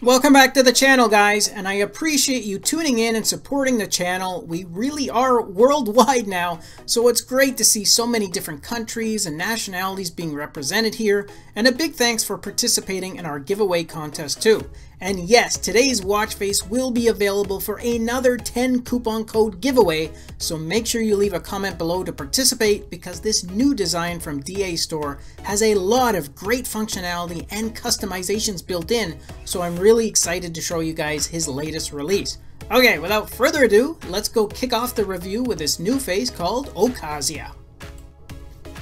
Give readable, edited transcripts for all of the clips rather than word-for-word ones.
Welcome back to the channel, guys, and I appreciate you tuning in and supporting the channel. We really are worldwide now, so it's great to see so many different countries and nationalities being represented here, and a big thanks for participating in our giveaway contest too. And yes, today's watch face will be available for another 10 coupon code giveaway, so make sure you leave a comment below to participate, because this new design from DA Store has a lot of great functionality and customizations built in, so I'm really excited to show you guys his latest release. Okay, without further ado, let's go kick off the review with this new face called Okazia.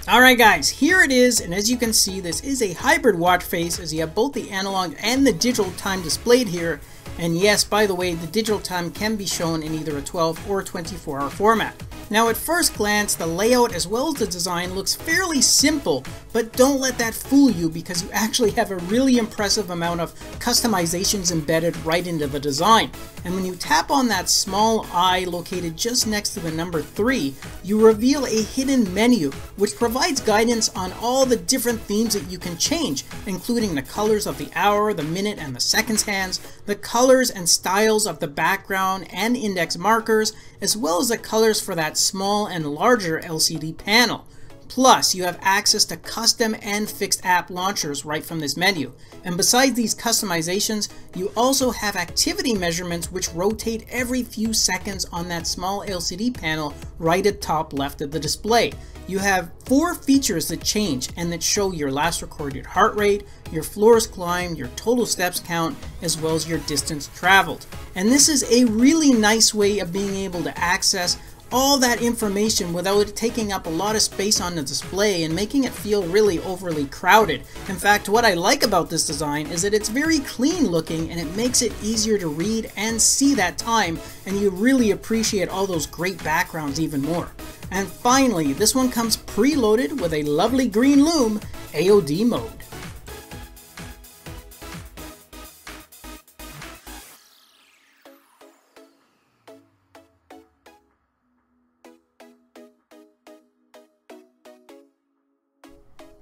Alright guys, here it is, and as you can see, this is a hybrid watch face, as you have both the analog and the digital time displayed here. And yes, by the way, the digital time can be shown in either a 12 or 24 hour format. Now at first glance, the layout as well as the design looks fairly simple, but don't let that fool you, because you actually have a really impressive amount of customizations embedded right into the design. And when you tap on that small eye located just next to the number 3, you reveal a hidden menu, which provides guidance on all the different themes that you can change, including the colors of the hour, the minute, and the seconds hands, the colors and styles of the background and index markers, as well as the colors for that small and larger LCD panel. Plus, you have access to custom and fixed app launchers right from this menu. And besides these customizations, you also have activity measurements which rotate every few seconds on that small LCD panel right at top left of the display. You have 4 features that change and that show your last recorded heart rate, your floors climbed, your total steps count, as well as your distance traveled. And this is a really nice way of being able to access all that information without it taking up a lot of space on the display and making it feel really overly crowded. In fact, what I like about this design is that it's very clean looking, and it makes it easier to read and see that time, and you really appreciate all those great backgrounds even more. And finally, this one comes preloaded with a lovely green loom, AOD mode.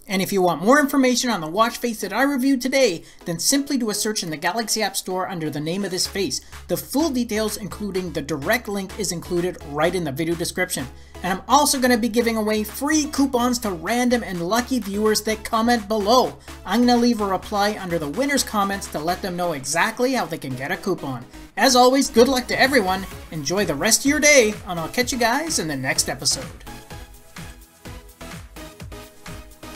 And if you want more information on the watch face that I reviewed today, then simply do a search in the Galaxy App Store under the name of this face. The full details, including the direct link, is included right in the video description. And I'm also going to be giving away free coupons to random and lucky viewers that comment below. I'm going to leave a reply under the winner's comments to let them know exactly how they can get a coupon. As always, good luck to everyone, enjoy the rest of your day, and I'll catch you guys in the next episode.